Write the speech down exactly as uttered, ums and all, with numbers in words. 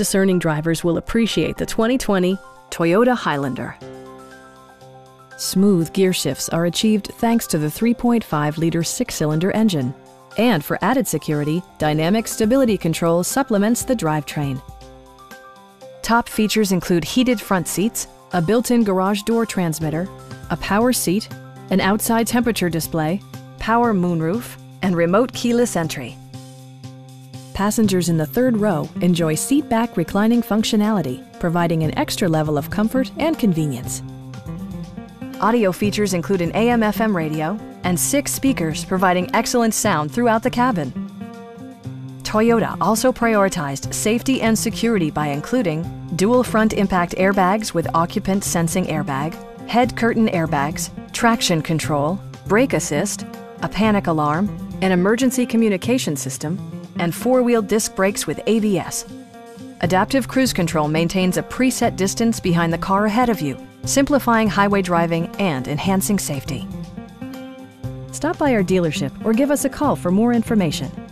discerning drivers will appreciate the twenty twenty Toyota Highlander. Smooth gear shifts are achieved thanks to the three point five liter six-cylinder engine. And for added security, Dynamic Stability Control supplements the drivetrain. Top features include heated front seats, a built-in garage door transmitter, a power seat, an outside temperature display, power moonroof, and remote keyless entry. Passengers in the third row enjoy seat-back reclining functionality, providing an extra level of comfort and convenience. Audio features include an A M F M radio and six speakers, providing excellent sound throughout the cabin. Toyota also prioritized safety and security by including dual front impact airbags with occupant sensing airbag, head curtain airbags, traction control, brake assist, a panic alarm, an emergency communication system, and four-wheel disc brakes with A B S. Adaptive Cruise Control maintains a preset distance behind the car ahead of you, simplifying highway driving and enhancing safety. Stop by our dealership or give us a call for more information.